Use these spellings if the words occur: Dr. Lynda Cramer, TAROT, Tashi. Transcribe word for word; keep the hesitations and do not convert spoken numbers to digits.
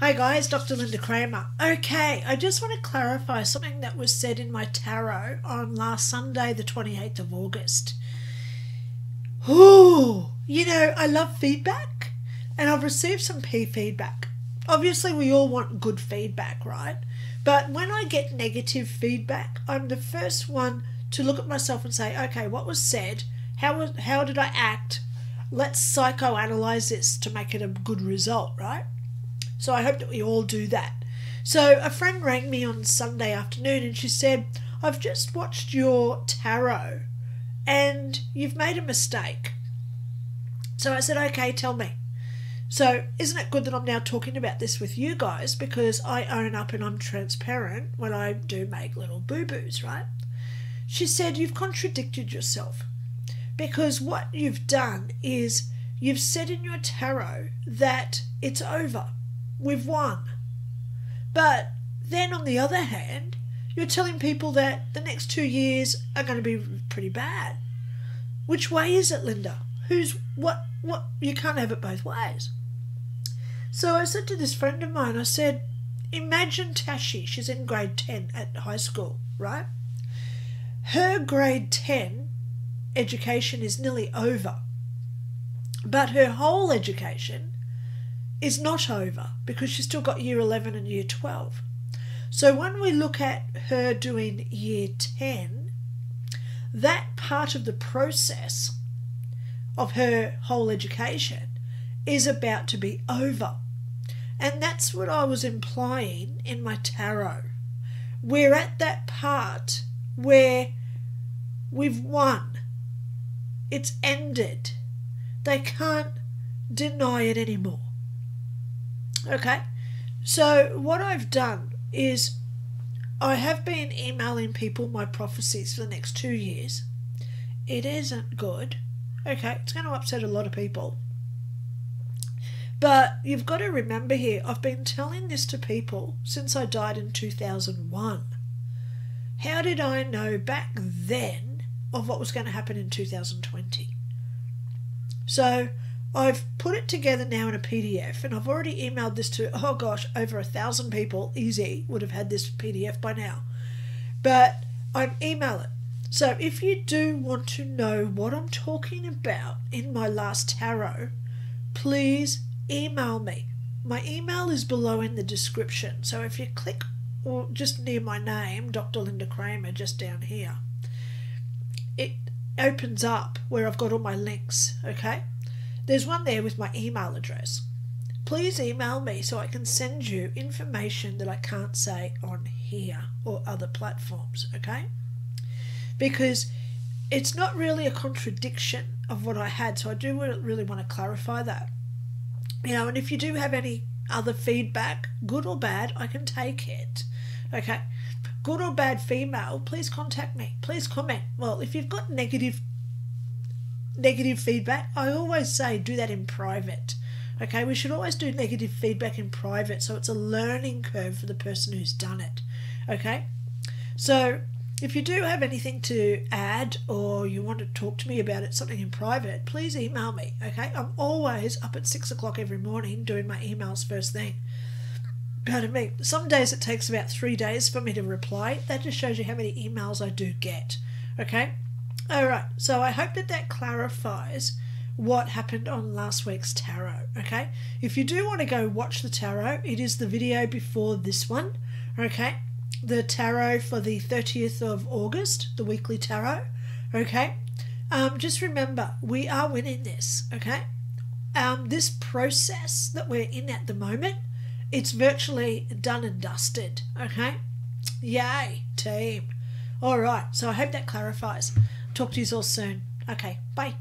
Hi guys, Doctor Lynda Cramer. Okay, I just want to clarify something that was said in my tarot on last Sunday, the twenty-eighth of August. Ooh, you know, I love feedback and I've received some P feedback. Obviously, we all want good feedback, right? But when I get negative feedback, I'm the first one to look at myself and say, okay, what was said? How, was, how did I act? Let's psychoanalyze this to make it a good result, right? So I hope that we all do that. So a friend rang me on Sunday afternoon and she said, I've just watched your tarot and you've made a mistake. So I said, okay, tell me. So isn't it good that I'm now talking about this with you guys, because I own up and I'm transparent when I do make little boo-boos, right? She said, you've contradicted yourself, because what you've done is you've said in your tarot that it's over. We've won. But then on the other hand, you're telling people that the next two years are going to be pretty bad. Which way is it, Lynda? Who's what? What? You can't have it both ways. So I said to this friend of mine, I said, imagine Tashi, she's in grade ten at high school, right? Her grade ten education is nearly over, but her whole education is not over, because she's still got year eleven and year twelve. So when we look at her doing year ten, that part of the process of her whole education is about to be over. And that's what I was implying in my tarot. We're at that part where we've won. It's ended. They can't deny it anymore. Okay, so what I've done is I have been emailing people my prophecies for the next two years. It isn't good. Okay, it's going to upset a lot of people. But you've got to remember here, I've been telling this to people since I died in two thousand one. How did I know back then of what was going to happen in two thousand twenty? So I've put it together now in a P D F, and I've already emailed this to, oh gosh, over a thousand people, easy, would have had this P D F by now. But I'm emailing it. So if you do want to know what I'm talking about in my last tarot, please email me. My email is below in the description. So if you click, or just near my name, Doctor Lynda Cramer, just down here, it opens up where I've got all my links, okay? There's one there with my email address. Please email me so I can send you information that I can't say on here or other platforms, okay? Because it's not really a contradiction of what I had, so I do really want to clarify that. You know, and if you do have any other feedback, good or bad, I can take it, okay? Good or bad female, please contact me. Please comment. Well, if you've got negative negative feedback, I always say do that in private. Okay, we should always do negative feedback in private, so it's a learning curve for the person who's done it. Okay, so if you do have anything to add or you want to talk to me about it, something in private, please email me. Okay, I'm always up at six o'clock every morning doing my emails first thing. Pardon me. Some days it takes about three days for me to reply. That just shows you how many emails I do get. Okay. All right, so I hope that that clarifies what happened on last week's tarot, okay? If you do want to go watch the tarot, it is the video before this one, okay? The tarot for the thirtieth of August, the weekly tarot, okay? Um, just remember, we are winning this, okay? Um, this process that we're in at the moment, it's virtually done and dusted, okay? Yay, team. All right, so I hope that clarifies. Talk to you all soon. Okay, bye.